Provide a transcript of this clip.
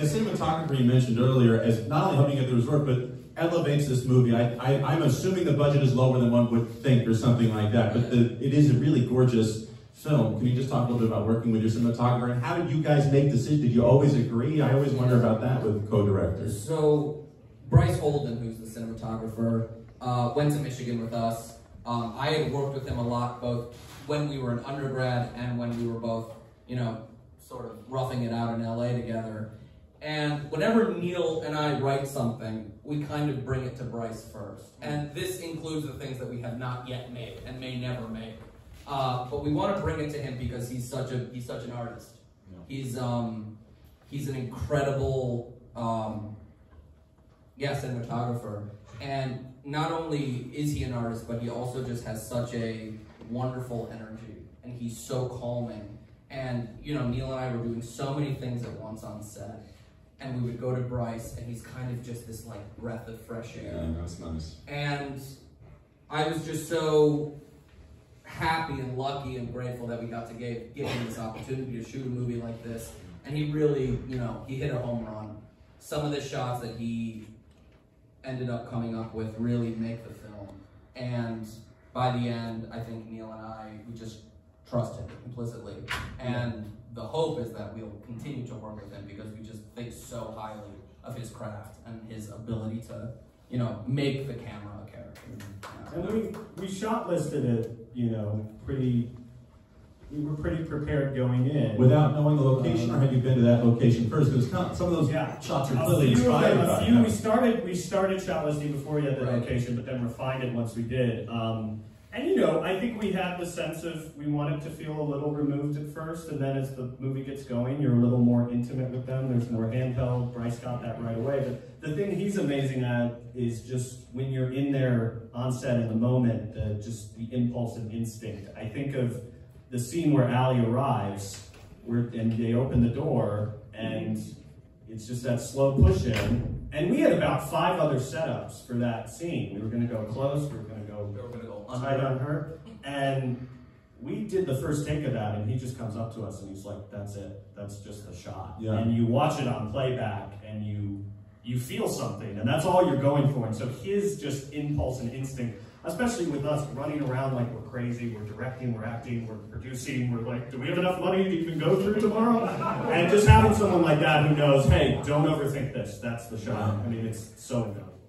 the cinematographer you mentioned earlier as not only helping you get the resort, but elevates this movie. I'm assuming the budget is lower than one would think or something like that, but it is a really gorgeous film. Can you just talk a little bit about working with your cinematographer, and how did you guys make decisions? Did you always agree? I always wonder about that with co-directors. So Bryce Holden, who's the cinematographer, went to Michigan with us. I had worked with him a lot, both when we were an undergrad and when we were both, you know, sort of roughing it out in LA together. And whenever Neil and I write something, we kind of bring it to Bryce first. And this includes the things that we have not yet made and may never make. But we want to bring it to him because he's such an artist. Yeah. He's an incredible cinematographer. And not only is he an artist, but he also just has such a wonderful energy, and he's so calming. And you know, Neil and I were doing so many things at once on set, and we would go to Bryce, and he's kind of just this like breath of fresh air. Yeah, that's nice. And I was just so happy and lucky and grateful that we got to give him this opportunity to shoot a movie like this. And he really, you know, he hit a home run. Some of the shots that he ended up coming up with really make the film. And by the end, I think Neil and I, we just trust him implicitly. And the hope is that we'll continue to work with him because we just think so highly of his craft and his ability to, you know, make the camera a character. Yeah. And we shot listed it, you know, we were pretty prepared going in. Without knowing the location, or had you been to that location first? Because some of those shots are clearly inspired by it. We started shot listing before we had the location, but then refined it once we did. And you know, I think we had the sense of, we wanted to feel a little removed at first, and then as the movie gets going, you're a little more intimate with them. There's more handheld. Bryce got that right away. But the thing he's amazing at is just when you're in there on set in the moment, just the impulse and instinct. I think of the scene where Allie arrives, and they open the door, and it's just that slow push in. And we had about 5 other setups for that scene. We were gonna go close, we were gonna go tight on her. And we did the first take of that, and he just comes up to us and he's like, that's it, that's just the shot. Yeah. And you watch it on playback and you feel something, and that's all you're going for. And so his just impulse and instinct, especially with us running around like we're crazy, we're directing, we're acting, we're producing, we're like, do we have enough money to even go through tomorrow? And just having someone like that who knows, hey, don't overthink this, that's the shot. I mean, it's so enough.